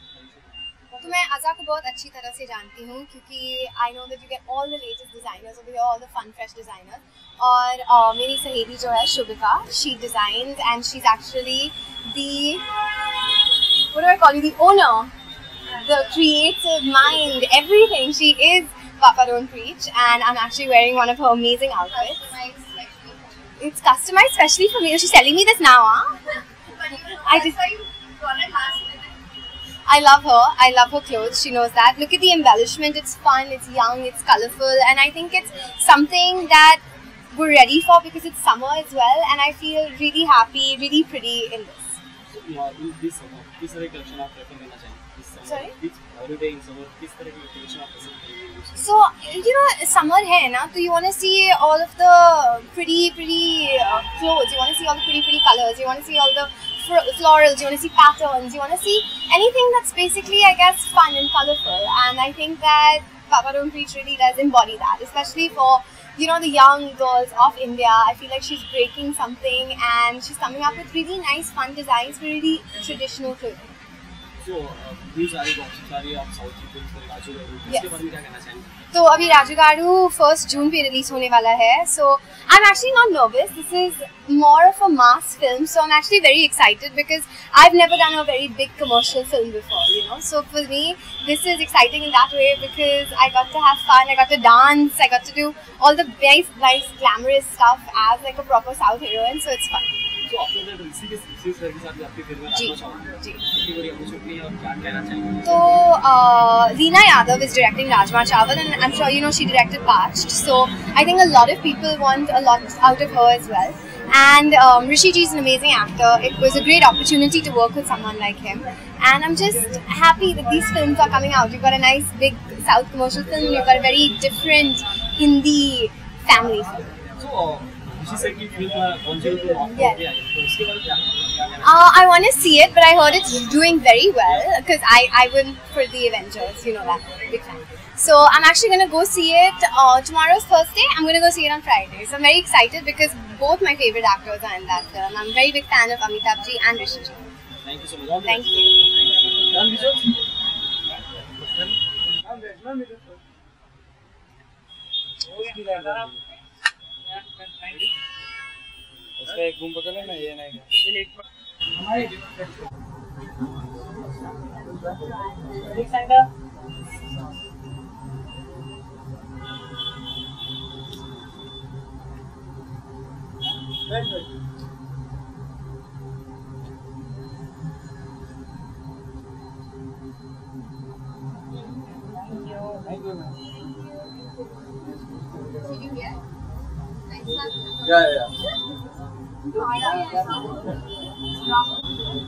तो मैं आज़ा को बहुत अच्छी तरह से जानती हूँ क्योंकि I know that you get all the latest designers over here, all the fun fresh designers. और मेरी सहेली जो है Shubhika, she designs and she is actually the what do I call you, the owner, the creative mind, everything. She is Papa Don't Preach and I'm actually wearing one of her amazing outfits. It's customized specially for me. She's telling me this now, huh? I love her. I love her clothes. She knows that. Look at the embellishment. It's fun. It's young. It's colorful. And I think it's something that we're ready for because it's summer as well. And I feel really happy, really pretty in this. So, this summer, this is a collection of recommended items. Sorry. It's holiday in summer. This is a collection of recommended. So you know, summer hai na, so you want to see all of the pretty clothes. You want to see all the pretty colors. You want to see all the florals, you want to see patterns, you want to see anything that's basically, I guess, fun and colorful. And I think that Papa Don't Preach really does embody that, especially for, you know, the young girls of India. I feel like she's breaking something and she's coming up with really nice, fun designs for really traditional clothing. So, these are the options of South Indians for Rajugadu. Yes. So, abhi Rajugadu 1st June pe release hone wala hai. So, I'm actually not nervous. This is more of a mass film. So, I'm actually very excited because I've never done a very big commercial film before, you know. So, for me, this is exciting in that way because I got to have fun. I got to dance. I got to do all the very nice, glamorous stuff as like a proper South heroine. So, it's fun. So after that, इसी के साथ भी आपकी film rajma चावल कितनी बड़ी opportunity है और क्या कहना चाहिए? तो Leena Yadav is directing Rajma Chawal and I'm sure you know she directed Parched, so I think a lot of people want a lot out of her as well. And Rishi Ji is an amazing actor. It was a great opportunity to work with someone like him, and I'm just happy that these films are coming out. You've got a nice big South commercial film. You've got a very different Hindi family film. So, I want to see it, but I heard it's doing very well because I went for the Avengers, you know that, big fan. So I'm actually going to go see it. Tomorrow's Thursday. I'm going to go see it on Friday. So I'm very excited because both my favorite actors are in that film. I'm a very big fan of Amitabh Ji and Rishi Ji. Thank you so much. Thank you. उसका एक घूम पकड़ना ना, ये नहीं क्या हमारे देख सकता है. Yeah, yeah.